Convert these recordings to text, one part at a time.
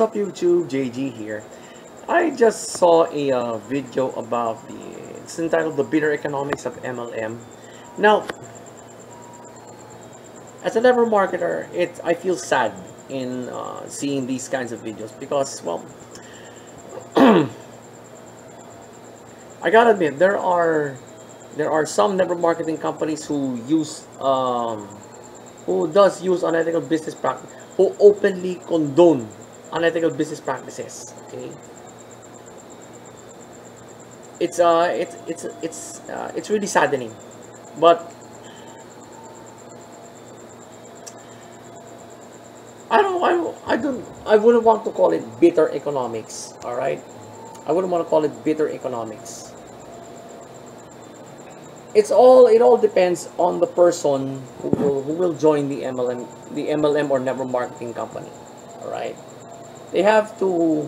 What's up, YouTube? JG here. I just saw a video about it's entitled The Bitter Economics of MLM. Now, as a level marketer, I feel sad in seeing these kinds of videos because, well, I gotta admit there are some network marketing companies who use who use unethical business practices, who openly condone unethical business practices. Okay, it's really saddening, but I wouldn't want to call it bitter economics. All right, I wouldn't want to call it bitter economics. It all depends on the person who will join the MLM or network marketing company. All right, they have to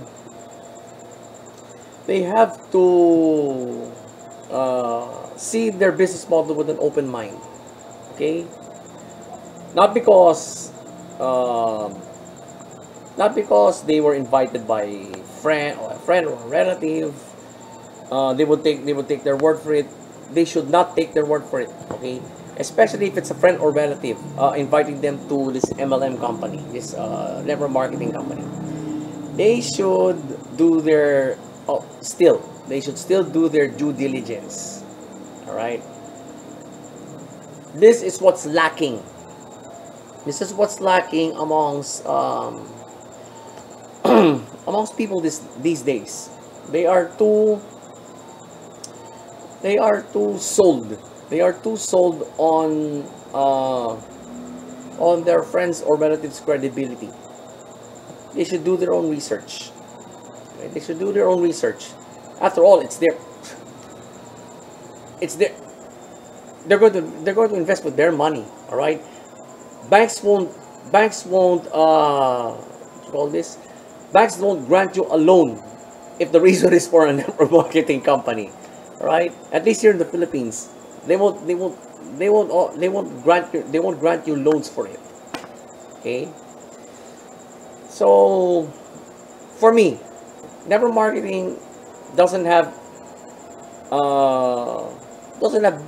see their business model with an open mind. Okay, not because they were invited by a friend or a relative, they would take their word for it. They should not take their word for it, okay? Especially if it's a friend or relative inviting them to this MLM company, this network marketing company. They should do their still do their due diligence. All right. This is what's lacking. This is what's lacking amongst amongst people these days. They are too sold. They are too sold on their friends or relatives' credibility. They should do their own research. Okay? They should do their own research. After all, it's their. They're going to invest with their money. All right. Banks won't what do you call this? Banks won't grant you a loan if the reason is for a network marketing company. Right? At least here in the Philippines, they won't grant you loans for it. Okay. So, for me, network marketing doesn't have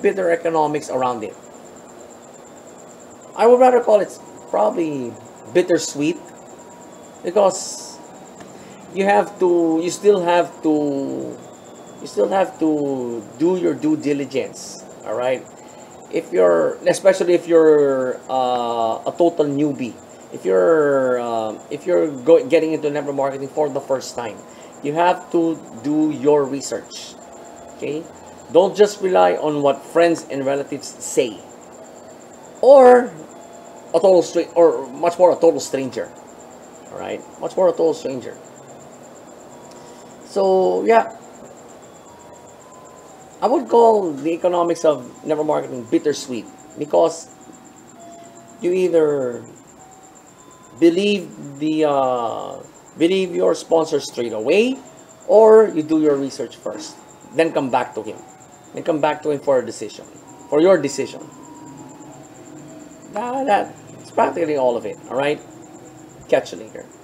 bitter economics around it. I would rather call it probably bittersweet, because you still have to do your due diligence, all right? Especially if you're a total newbie, if you're getting into network marketing for the first time, you have to do your research, okay? Don't just rely on what friends and relatives say, or much more a total stranger, all right? Much more a total stranger. So yeah. I would call the economics of network marketing bittersweet, because you either believe your sponsor straight away, or you do your research first, then come back to him. Then come back to him for a decision, for your decision. That's practically all of it, all right? Catch you later.